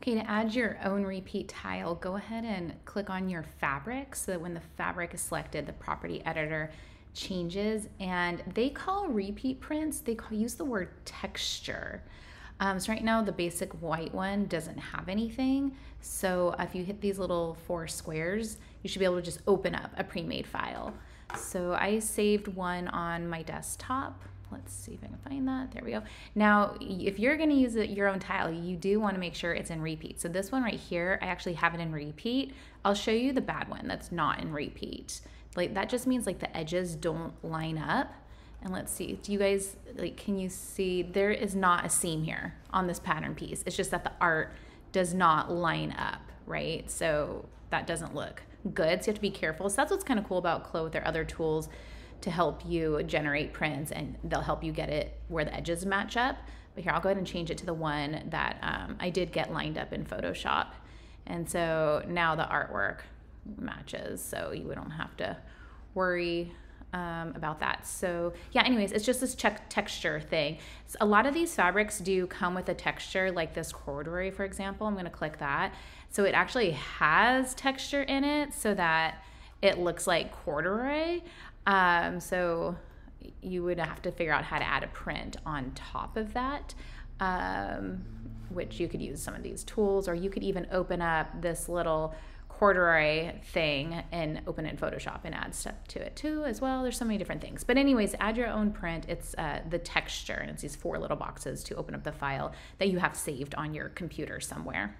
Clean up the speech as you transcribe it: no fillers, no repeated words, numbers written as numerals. Okay, to add your own repeat tile, go ahead and click on your fabric so that when the fabric is selected, the property editor changes. And they call repeat prints, use the word texture. So right now the basic white one doesn't have anything. So if you hit these little four squares, you should be able to just open up a pre-made file. So I saved one on my desktop. Let's see if I can find that. There we go. Now, if you're going to use your own tile, you do want to make sure it's in repeat. So this one right here, I actually have it in repeat. I'll show you the bad one that's not in repeat. Like that just means like the edges don't line up. And let's see, do you guys, like, can you see there is not a seam here on this pattern piece? It's just that the art does not line up, right? So that doesn't look good. So you have to be careful. So that's what's kind of cool about CLO with their other tools to help you generate prints, and they'll help you get it where the edges match up. But here, I'll go ahead and change it to the one that I did get lined up in Photoshop. And so now the artwork matches, so you don't have to worry about that. So yeah, anyways, it's just this texture thing. So a lot of these fabrics do come with a texture, like this corduroy, for example. I'm gonna click that. So it actually has texture in it so that it looks like corduroy. So you would have to figure out how to add a print on top of that, which you could use some of these tools, or you could even open up this little corduroy thing and open it in Photoshop and add stuff to it too as well. There's so many different things. But anyways, add your own print. It's the texture, and it's these four little boxes to open up the file that you have saved on your computer somewhere.